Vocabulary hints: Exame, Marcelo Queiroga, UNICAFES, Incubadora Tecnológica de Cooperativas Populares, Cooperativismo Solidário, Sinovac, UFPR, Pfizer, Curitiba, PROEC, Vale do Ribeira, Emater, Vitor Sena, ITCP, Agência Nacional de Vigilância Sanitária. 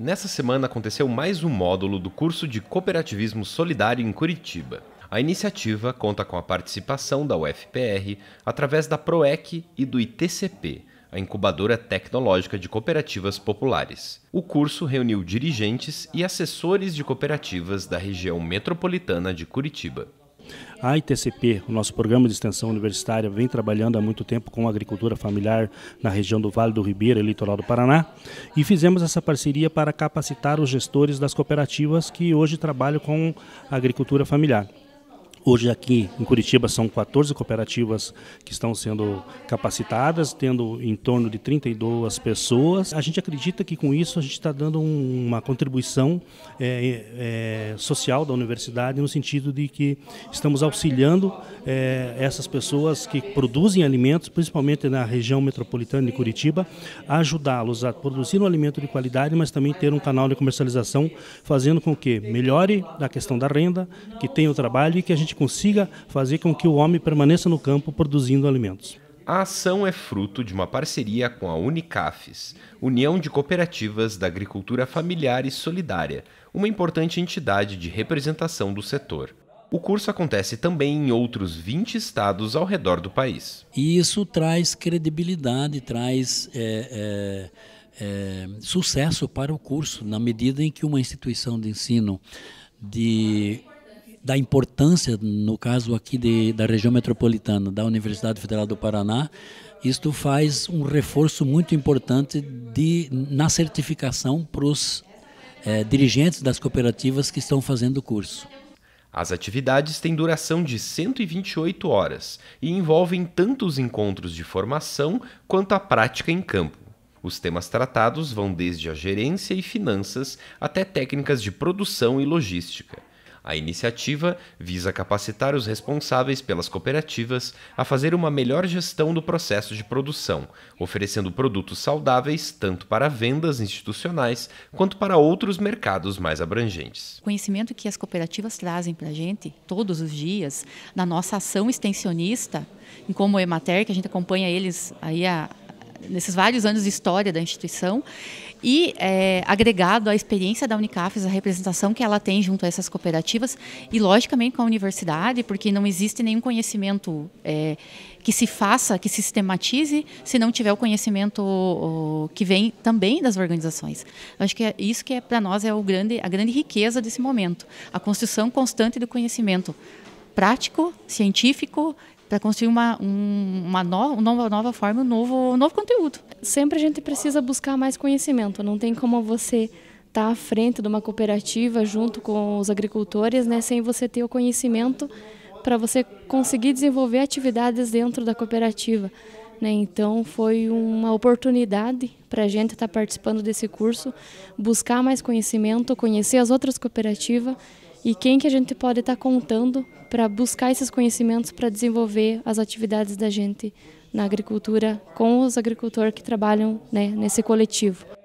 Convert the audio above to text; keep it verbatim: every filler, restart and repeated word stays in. Nessa semana aconteceu mais um módulo do curso de Cooperativismo Solidário em Curitiba. A iniciativa conta com a participação da U F P R através da PROEC e do I T C P, a Incubadora Tecnológica de Cooperativas Populares. O curso reuniu dirigentes e assessores de cooperativas da região metropolitana de Curitiba. A I T C P, o nosso programa de extensão universitária, vem trabalhando há muito tempo com a agricultura familiar na região do Vale do Ribeira, litoral do Paraná, e fizemos essa parceria para capacitar os gestores das cooperativas que hoje trabalham com a agricultura familiar. Hoje aqui em Curitiba são quatorze cooperativas que estão sendo capacitadas, tendo em torno de trinta e duas pessoas. A gente acredita que com isso a gente está dando uma contribuição é, é, social da universidade, no sentido de que estamos auxiliando é, essas pessoas que produzem alimentos, principalmente na região metropolitana de Curitiba, a ajudá-los a produzir um alimento de qualidade, mas também ter um canal de comercialização, fazendo com que melhore a questão da renda, que tenha o trabalho e que a gente consiga fazer com que o homem permaneça no campo produzindo alimentos. A ação é fruto de uma parceria com a UNICAFES, União de Cooperativas da Agricultura Familiar e Solidária, uma importante entidade de representação do setor. O curso acontece também em outros vinte estados ao redor do país. E isso traz credibilidade, traz é, é, é, sucesso para o curso, na medida em que uma instituição de ensino de... da importância, no caso aqui de, da região metropolitana, da Universidade Federal do Paraná, isto faz um reforço muito importante de, na certificação para os eh, dirigentes das cooperativas que estão fazendo o curso. As atividades têm duração de cento e vinte e oito horas e envolvem tanto os encontros de formação quanto a prática em campo. Os temas tratados vão desde a gerência e finanças até técnicas de produção e logística. A iniciativa visa capacitar os responsáveis pelas cooperativas a fazer uma melhor gestão do processo de produção, oferecendo produtos saudáveis tanto para vendas institucionais quanto para outros mercados mais abrangentes. O conhecimento que as cooperativas trazem para a gente todos os dias, na nossa ação extensionista, como o Emater, que a gente acompanha eles aí a... nesses vários anos de história da instituição, e é, agregado à experiência da Unicafes, a representação que ela tem junto a essas cooperativas e, logicamente, com a universidade, porque não existe nenhum conhecimento é, que se faça, que se sistematize, se não tiver o conhecimento o, que vem também das organizações. Eu acho que é isso que, é, para nós, é o grande, a grande riqueza desse momento, a construção constante do conhecimento prático, científico, para construir uma, um, uma, no, uma nova forma, um novo, um novo conteúdo. Sempre a gente precisa buscar mais conhecimento, não tem como você estar à frente de uma cooperativa junto com os agricultores, né, sem você ter o conhecimento para você conseguir desenvolver atividades dentro da cooperativa, né? Então foi uma oportunidade para a gente estar participando desse curso, buscar mais conhecimento, conhecer as outras cooperativas, e quem que a gente pode estar contando para buscar esses conhecimentos para desenvolver as atividades da gente na agricultura com os agricultores que trabalham, né, nesse coletivo.